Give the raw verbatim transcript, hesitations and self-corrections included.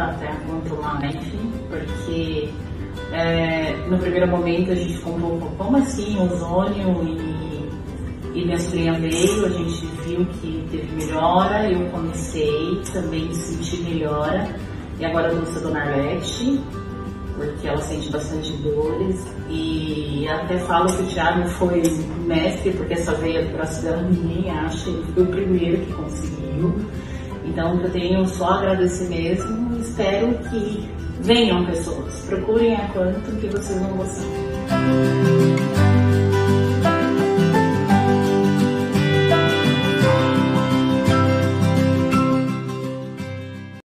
até a Quantum Life, porque é, no primeiro momento a gente comprou como assim, ozônio, e, e minha sobrinha veio, a gente viu que teve melhora, eu comecei, também senti melhora, e agora eu uso a Dona Arlete, porque ela sente bastante dores, e até falo que o Thiago foi mestre, porque essa veia próxima ninguém acha, ele foi o primeiro que conseguiu. Então eu tenho só a agradecer mesmo e espero que venham pessoas, procurem a Quantum que vocês vão gostar.